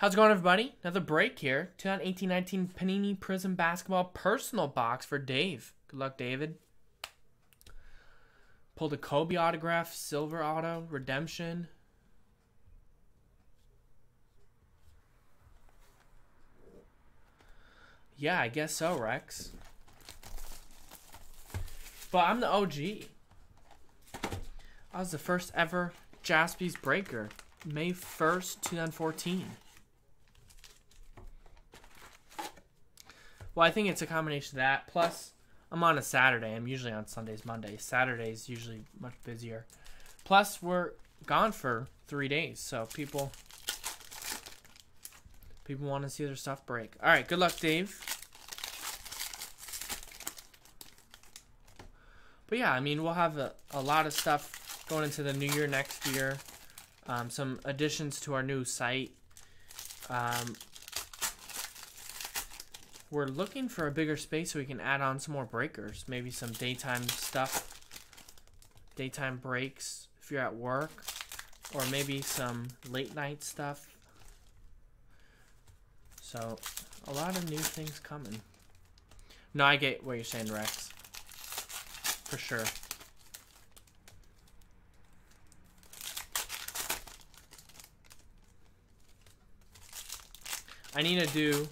How's it going, everybody? Another break here. 2018-19 Panini Prizm Basketball Personal Box for Dave. Good luck, David. Pulled a Kobe autograph, silver auto, redemption. Yeah, I guess so, Rex. But I'm the OG. I was the first ever Jaspys Breaker, May 1st, 2014. Well, I think it's a combination of that. Plus, I'm on a Saturday. I'm usually on Sundays, Mondays. Saturday's usually much busier. Plus, we're gone for 3 days, so people want to see their stuff break. All right, good luck, Dave. But yeah, I mean, we'll have a lot of stuff going into the new year next year. Some additions to our new site. We're looking for a bigger space so we can add on some more breakers. Maybe some daytime stuff. Daytime breaks if you're at work. Or maybe some late night stuff. So, a lot of new things coming. No, I get what you're saying, Rex. For sure. I need to do,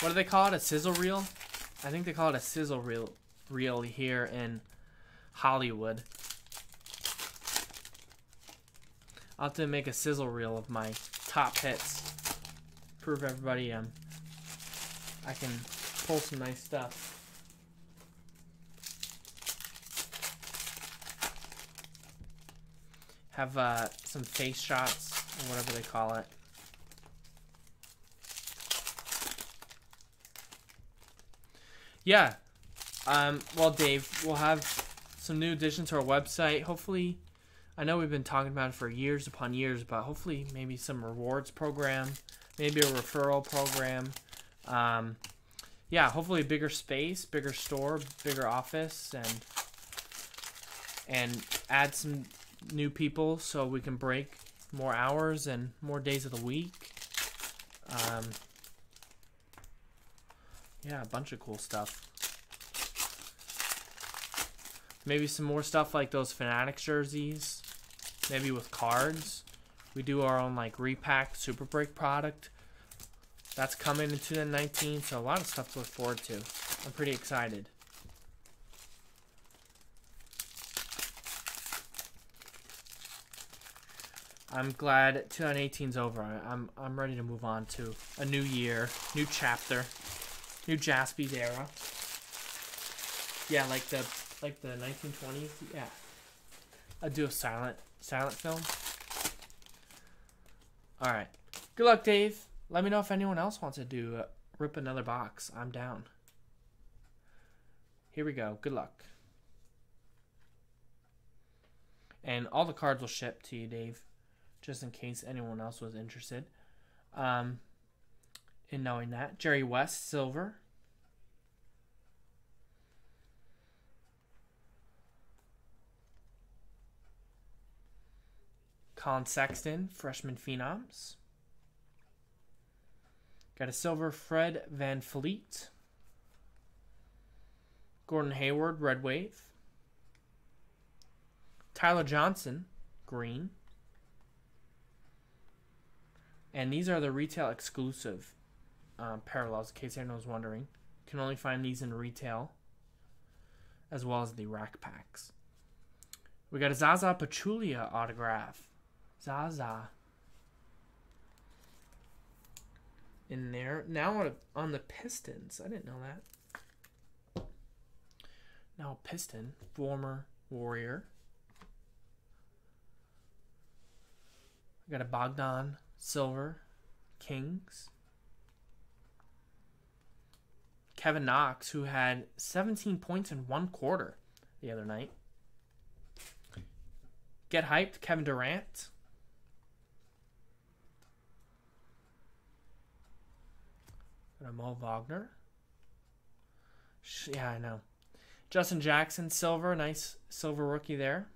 what do they call it? A sizzle reel? I think they call it a sizzle reel here in Hollywood. I'll have to make a sizzle reel of my top hits. Prove everybody I can pull some nice stuff. Have some face shots or whatever they call it. Yeah. Well, Dave, we'll have some new additions to our website. Hopefully, I know we've been talking about it for years upon years, but hopefully maybe some rewards program. Maybe a referral program. Yeah, hopefully a bigger space, bigger store, bigger office, and add some new people so we can break more hours and more days of the week. Yeah, a bunch of cool stuff. Maybe some more stuff like those Fanatics jerseys, maybe with cards. We do our own, like, repack Super Break product. That's coming in 2019, so a lot of stuff to look forward to. I'm pretty excited. I'm glad 2018's over. I'm ready to move on to a new year, new chapter, new Jaspys era. Yeah, like the 1920s. Yeah, I'll do a silent film. All right. Good luck, Dave. Let me know if anyone else wants to do rip another box. I'm down. Here we go. Good luck. And all the cards will ship to you, Dave, just in case anyone else was interested in knowing that. Jerry West, silver. Colin Sexton, freshman phenoms. Got a silver Fred Van Fleet. Gordon Hayward, red wave. Tyler Johnson, green. And these are the retail exclusive parallels, in case anyone's wondering. You can only find these in retail, as well as the rack packs. We got a Zaza Pachulia autograph. Zaza in there. Now on the Pistons. I didn't know that. Now Piston, former Warrior. We got a Bogdan, silver, Kings. Kevin Knox, who had 17 points in one quarter the other night. Get hyped, Kevin Durant. Moe Wagner. Yeah, I know. Justin Jackson, silver. Nice silver rookie there.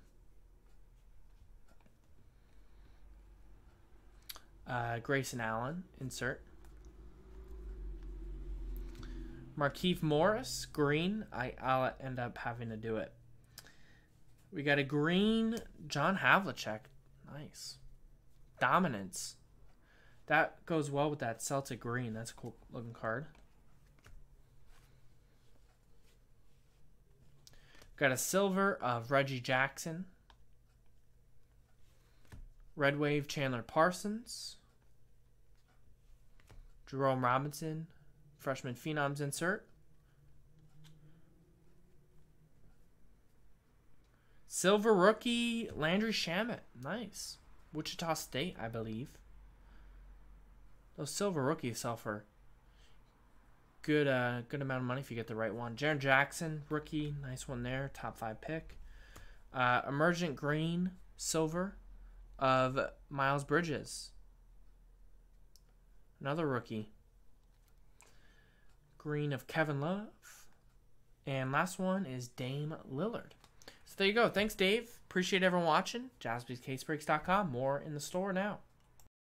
Grayson Allen, insert. Markeith Morris, green. I'll end up having to do it. We got a green John Havlicek. Nice. Dominance. That goes well with that Celtic green. That's a cool looking card. Got a silver of Reggie Jackson. Red Wave Chandler Parsons. Jerome Robinson. Freshman Phenoms insert. Silver rookie Landry Shamet. Nice. Wichita State, I believe. Those silver rookies sell for good amount of money if you get the right one. Jaren Jackson, rookie. Nice one there. Top 5 pick. Emergent green, silver of Miles Bridges. Another rookie. Green of Kevin Love. And last one is Dame Lillard. So there you go. Thanks, Dave. Appreciate everyone watching. JaspysCaseBreaks.com. More in the store now.